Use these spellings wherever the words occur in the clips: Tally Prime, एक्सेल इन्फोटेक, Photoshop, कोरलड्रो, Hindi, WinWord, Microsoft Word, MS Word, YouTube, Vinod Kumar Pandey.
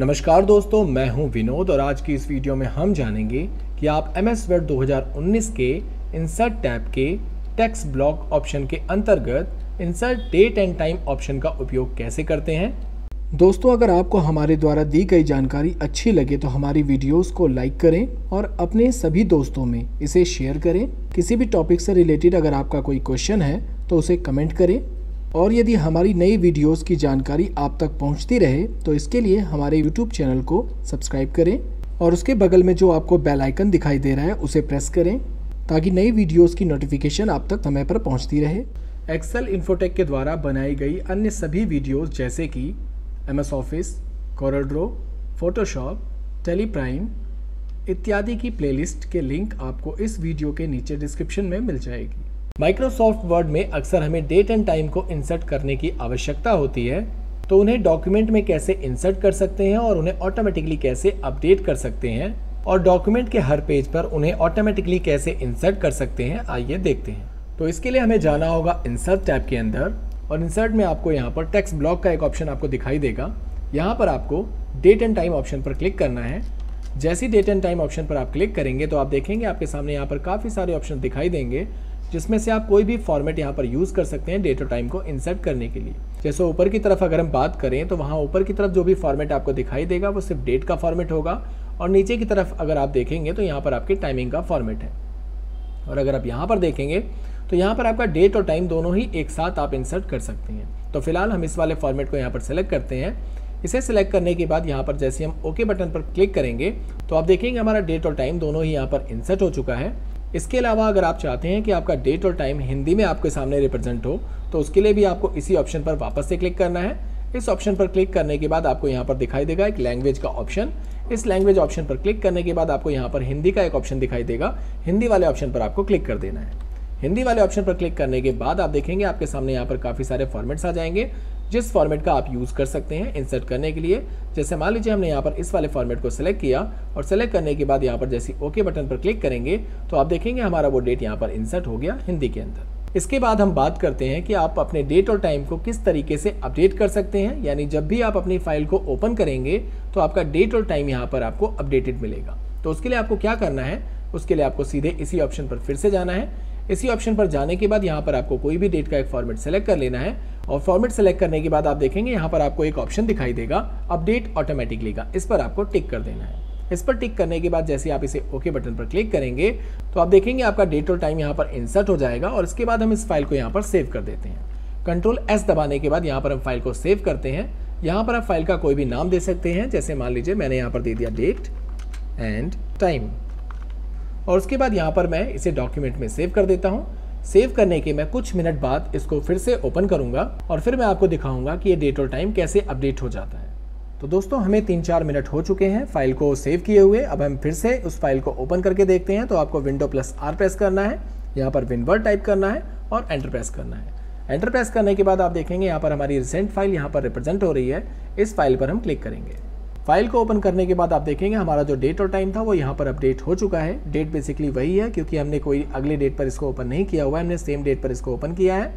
नमस्कार दोस्तों, मैं हूं विनोद और आज की इस वीडियो में हम जानेंगे कि आप MS वर्ड 2019 के इंसर्ट टैब के टेक्स्ट ब्लॉक ऑप्शन के अंतर्गत insert date and time option का उपयोग कैसे करते हैं। दोस्तों, अगर आपको हमारे द्वारा दी गई जानकारी अच्छी लगे तो हमारी वीडियोस को लाइक करें और अपने सभी दोस्तों में इसे शेयर करें। किसी भी टॉपिक से रिलेटेड अगर आपका कोई क्वेश्चन है तो उसे कमेंट करें और यदि हमारी नई वीडियोस की जानकारी आप तक पहुंचती रहे तो इसके लिए हमारे YouTube चैनल को सब्सक्राइब करें और उसके बगल में जो आपको बेल आइकन दिखाई दे रहा है उसे प्रेस करें ताकि नई वीडियोस की नोटिफिकेशन आप तक समय पर पहुंचती रहे। एक्सेल इन्फोटेक के द्वारा बनाई गई अन्य सभी वीडियोस जैसे कि MS office, कोरलड्रो, Photoshop, Tally Prime इत्यादि की प्लेलिस्ट के लिंक आपको इस वीडियो के नीचे डिस्क्रिप्शन में मिल जाएगी। माइक्रोसॉफ्ट वर्ड में अक्सर हमें डेट एंड टाइम को इंसर्ट करने की आवश्यकता होती है, तो उन्हें डॉक्यूमेंट में कैसे इंसर्ट कर सकते हैं और उन्हें ऑटोमेटिकली कैसे अपडेट कर सकते हैं और डॉक्यूमेंट के हर पेज पर उन्हें ऑटोमेटिकली कैसे इंसर्ट कर सकते हैं, आइए देखते हैं। तो इसके लिए हमें जाना होगा इंसर्ट टैब के अंदर और इंसर्ट में आपको यहाँ पर टेक्स्ट ब्लॉक का एक ऑप्शन आपको दिखाई देगा। यहाँ पर आपको डेट एंड टाइम ऑप्शन पर क्लिक करना है। जैसे डेट एंड टाइम ऑप्शन पर आप क्लिक करेंगे तो आप देखेंगे आपके सामने यहाँ पर काफ़ी सारे ऑप्शन दिखाई देंगे जिसमें से आप कोई भी फॉर्मेट यहाँ पर यूज़ कर सकते हैं डेट और टाइम को इंसर्ट करने के लिए। जैसे ऊपर की तरफ अगर हम बात करें तो वहाँ ऊपर की तरफ जो भी फॉर्मेट आपको दिखाई देगा वो सिर्फ डेट का फॉर्मेट होगा और नीचे की तरफ अगर आप देखेंगे तो यहाँ पर आपके टाइमिंग का फॉर्मेट है। और अगर आप यहाँ पर देखेंगे तो यहाँ पर आपका डेट और टाइम दोनों ही एक साथ आप इंसर्ट कर सकते हैं। तो फिलहाल हम इस वाले फॉर्मेट को यहाँ पर सेलेक्ट करते हैं। इसे सिलेक्ट करने के बाद यहाँ पर जैसे हम ओके बटन पर क्लिक करेंगे तो आप देखेंगे हमारा डेट और टाइम दोनों ही यहाँ पर इंसर्ट हो चुका है। इसके अलावा अगर आप चाहते हैं कि आपका डेट और टाइम हिंदी में आपके सामने रिप्रेजेंट हो तो उसके लिए भी आपको इसी ऑप्शन पर वापस से क्लिक करना है। इस ऑप्शन पर क्लिक करने के बाद आपको यहाँ पर दिखाई देगा एक लैंग्वेज का ऑप्शन। इस लैंग्वेज ऑप्शन पर क्लिक करने के बाद आपको यहाँ पर हिंदी का एक ऑप्शन दिखाई देगा। हिंदी वाले ऑप्शन पर आपको क्लिक कर देना है। हिंदी वाले ऑप्शन पर क्लिक करने के बाद आप देखेंगे आपके सामने यहाँ पर काफ़ी सारे फॉर्मेट्स आ जाएंगे जिस फॉर्मेट का आप यूज़ कर सकते हैं इंसर्ट करने के लिए। जैसे मान लीजिए हमने यहाँ पर इस वाले फॉर्मेट को सेलेक्ट किया और सेलेक्ट करने के बाद यहाँ पर जैसे ओके बटन पर क्लिक करेंगे तो आप देखेंगे हमारा वो डेट यहाँ पर इंसर्ट हो गया हिंदी के अंदर। इसके बाद हम बात करते हैं कि आप अपने डेट और टाइम को किस तरीके से अपडेट कर सकते हैं, यानी जब भी आप अपनी फाइल को ओपन करेंगे तो आपका डेट और टाइम यहाँ पर आपको अपडेटेड मिलेगा। तो उसके लिए आपको क्या करना है, उसके लिए आपको सीधे इसी ऑप्शन पर फिर से जाना है। इसी ऑप्शन पर जाने के बाद यहाँ पर आपको कोई भी डेट का एक फॉर्मेट सेलेक्ट कर लेना है और फॉर्मेट सेलेक्ट करने के बाद आप देखेंगे यहाँ पर आपको एक ऑप्शन दिखाई देगा अपडेट ऑटोमेटिकली का। इस पर आपको टिक कर देना है। इस पर टिक करने के बाद जैसे आप इसे ओके बटन पर क्लिक करेंगे तो आप देखेंगे आपका डेट और टाइम यहाँ पर इंसर्ट हो जाएगा। और इसके बाद हम इस फाइल को यहाँ पर सेव कर देते हैं। Ctrl+S दबाने के बाद यहाँ पर हम फाइल को सेव करते हैं। यहाँ पर आप फाइल का कोई भी नाम दे सकते हैं। जैसे मान लीजिए मैंने यहाँ पर दे दिया डेट एंड टाइम और उसके बाद यहाँ पर मैं इसे डॉक्यूमेंट में सेव कर देता हूँ। सेव करने के मैं कुछ मिनट बाद इसको फिर से ओपन करूँगा और फिर मैं आपको दिखाऊँगा कि ये डेट और टाइम कैसे अपडेट हो जाता है। तो दोस्तों, हमें 3-4 मिनट हो चुके हैं फाइल को सेव किए हुए। अब हम फिर से उस फाइल को ओपन करके देखते हैं। तो आपको Window+R प्रेस करना है, यहाँ पर WinWord टाइप करना है और एंटर प्रेस करना है। एंटर प्रेस करने के बाद आप देखेंगे यहाँ पर हमारी रिसेंट फाइल यहाँ पर रिप्रेजेंट हो रही है। इस फाइल पर हम क्लिक करेंगे। फाइल को ओपन करने के बाद आप देखेंगे हमारा जो डेट और टाइम था वो यहाँ पर अपडेट हो चुका है। डेट बेसिकली वही है क्योंकि हमने कोई अगले डेट पर इसको ओपन नहीं किया हुआ है, हमने सेम डेट पर इसको ओपन किया है।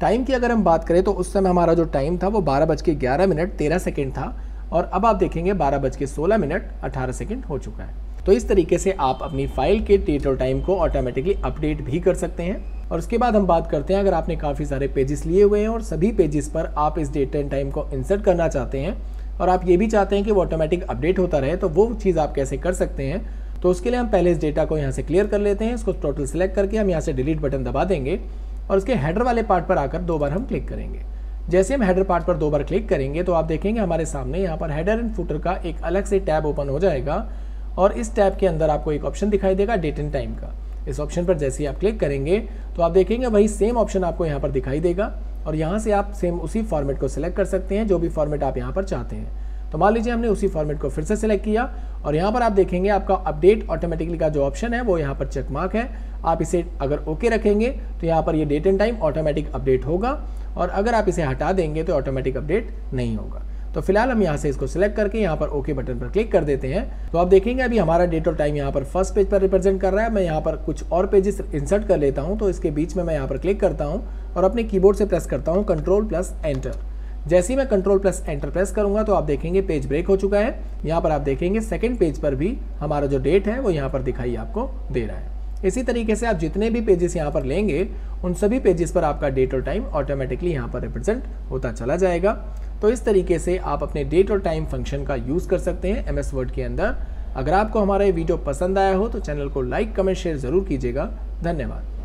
टाइम की अगर हम बात करें तो उस समय हमारा जो टाइम था वो 12:11:13 था और अब आप देखेंगे 12:16:18 हो चुका है। तो इस तरीके से आप अपनी फाइल के डेट और टाइम को ऑटोमेटिकली अपडेट भी कर सकते हैं। और उसके बाद हम बात करते हैं, अगर आपने काफ़ी सारे पेजेस लिए हुए हैं और सभी पेजेस पर आप इस डेट एंड टाइम को इंसर्ट करना चाहते हैं और आप ये भी चाहते हैं कि वो ऑटोमेटिक अपडेट होता रहे, तो वो चीज़ आप कैसे कर सकते हैं। तो उसके लिए हम पहले इस डेटा को यहाँ से क्लियर कर लेते हैं। इसको टोटल सेलेक्ट करके हम यहाँ से डिलीट बटन दबा देंगे और उसके हेडर वाले पार्ट पर आकर 2 बार हम क्लिक करेंगे। जैसे हम हेडर पार्ट पर 2 बार क्लिक करेंगे तो आप देखेंगे हमारे सामने यहाँ पर हेडर एंड फुटर का एक अलग से टैब ओपन हो जाएगा और इस टैब के अंदर आपको एक ऑप्शन दिखाई देगा डेट एंड टाइम का। इस ऑप्शन पर जैसे ही आप क्लिक करेंगे तो आप देखेंगे वही सेम ऑप्शन आपको यहाँ पर दिखाई देगा और यहाँ से आप सेम उसी फॉर्मेट को सिलेक्ट कर सकते हैं जो भी फॉर्मेट आप यहाँ पर चाहते हैं। तो मान लीजिए हमने उसी फॉर्मेट को फिर से सिलेक्ट किया और यहाँ पर आप देखेंगे आपका अपडेट ऑटोमेटिकली का जो ऑप्शन है वो यहाँ पर चेक मार्क है। आप इसे अगर ओके रखेंगे तो यहाँ पर ये date and time automatic update होगा और अगर आप इसे हटा देंगे तो ऑटोमेटिक अपडेट नहीं होगा। तो फिलहाल हम यहाँ से इसको सिलेक्ट करके यहाँ पर ओके बटन पर क्लिक कर देते हैं। तो आप देखेंगे अभी हमारा डेट और टाइम यहाँ पर फर्स्ट पेज पर रिप्रेजेंट कर रहा है। मैं यहाँ पर कुछ और पेजेस इंसर्ट कर लेता हूँ। तो इसके बीच में मैं यहाँ पर क्लिक करता हूँ और अपने कीबोर्ड से प्रेस करता हूँ Ctrl+Enter। जैसे ही मैं कंट्रोल प्लस एंटर प्रेस करूंगा तो आप देखेंगे पेज ब्रेक हो चुका है। यहाँ पर आप देखेंगे सेकंड पेज पर भी हमारा जो डेट है वो यहाँ पर दिखाई आपको दे रहा है। इसी तरीके से आप जितने भी पेजेस यहाँ पर लेंगे उन सभी पेजेस पर आपका डेट और टाइम ऑटोमेटिकली यहाँ पर रिप्रेजेंट होता चला जाएगा। तो इस तरीके से आप अपने डेट और टाइम फंक्शन का यूज़ कर सकते हैं एमएस वर्ड के अंदर। अगर आपको हमारा ये वीडियो पसंद आया हो तो चैनल को लाइक कमेंट शेयर ज़रूर कीजिएगा। धन्यवाद।